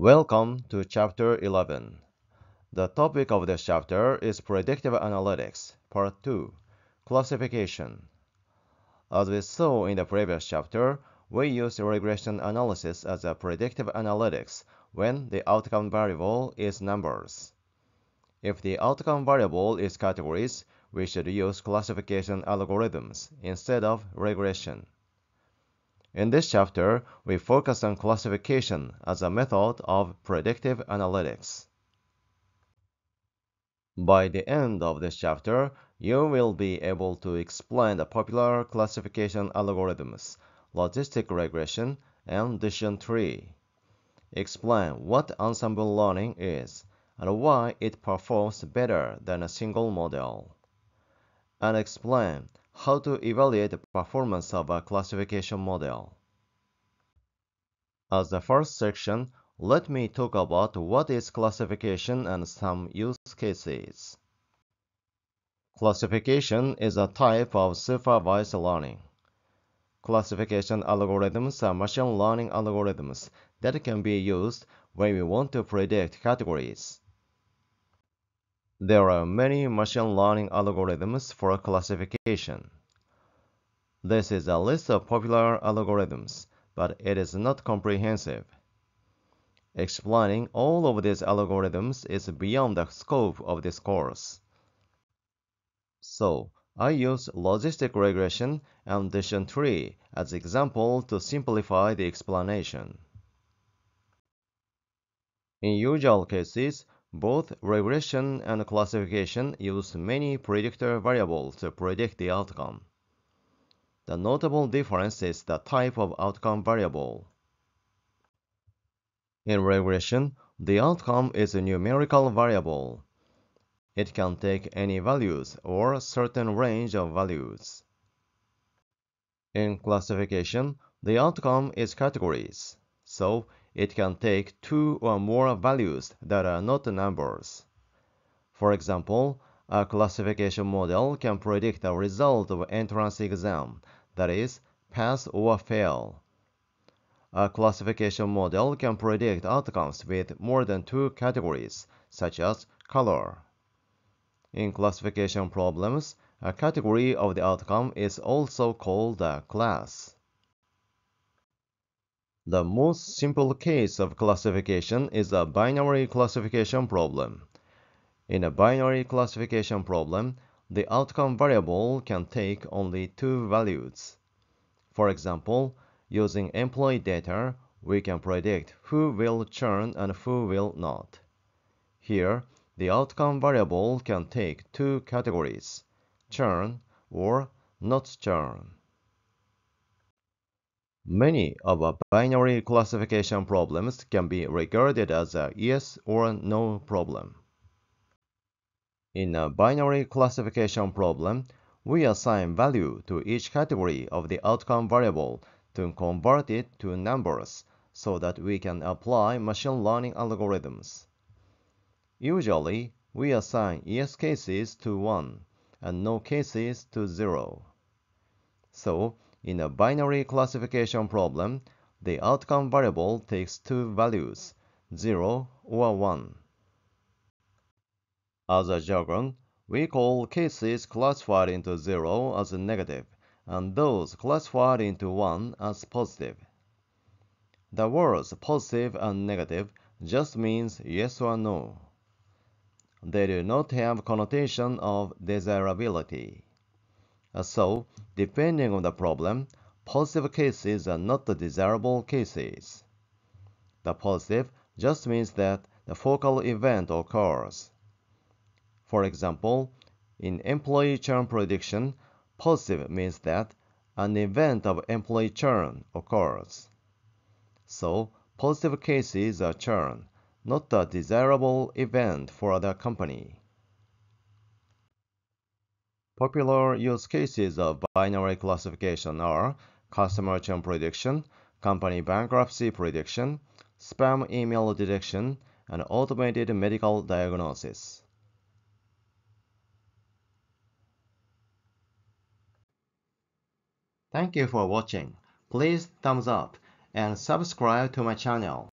Welcome to Chapter 11. The topic of this chapter is Predictive Analytics, Part 2, Classification. As we saw in the previous chapter, we use regression analysis as a predictive analytics when the outcome variable is numbers. If the outcome variable is categories, we should use classification algorithms instead of regression. In this chapter, we focus on classification as a method of predictive analytics. By the end of this chapter, you will be able to explain the popular classification algorithms, logistic regression, and decision tree. Explain what ensemble learning is and why it performs better than a single model. And explain how to evaluate the performance of a classification model. As the first section, let me talk about what is classification and some use cases. Classification is a type of supervised learning. Classification algorithms are machine learning algorithms that can be used when we want to predict categories. There are many machine learning algorithms for classification. This is a list of popular algorithms, but it is not comprehensive. Explaining all of these algorithms is beyond the scope of this course. So, I use logistic regression and decision tree as example to simplify the explanation. In usual cases, both regression and classification use many predictor variables to predict the outcome. The notable difference is the type of outcome variable. In regression, the outcome is a numerical variable. It can take any values or a certain range of values. In classification, the outcome is categories, so it can take two or more values that are not numbers. For example, a classification model can predict the result of entrance exam, that is, pass or fail. A classification model can predict outcomes with more than two categories, such as color. In classification problems, a category of the outcome is also called a class. The most simple case of classification is a binary classification problem. In a binary classification problem, the outcome variable can take only two values. For example, using employee data, we can predict who will churn and who will not. Here, the outcome variable can take two categories, churn or not churn. Many of our binary classification problems can be regarded as a yes or no problem. In a binary classification problem, we assign value to each category of the outcome variable to convert it to numbers so that we can apply machine learning algorithms. Usually, we assign yes cases to 1 and no cases to 0. So, in a binary classification problem, the outcome variable takes two values, 0 or 1. As a jargon, we call cases classified into 0 as negative and those classified into 1 as positive. The words positive and negative just means yes or no. They do not have connotation of desirability. So, depending on the problem, positive cases are not the desirable cases. The positive just means that the focal event occurs. For example, in employee churn prediction, positive means that an event of employee churn occurs. So, positive cases are churn, not a desirable event for the company. Popular use cases of binary classification are customer churn prediction, company bankruptcy prediction, spam email detection, and automated medical diagnosis. Thank you for watching. Please thumbs up and subscribe to my channel.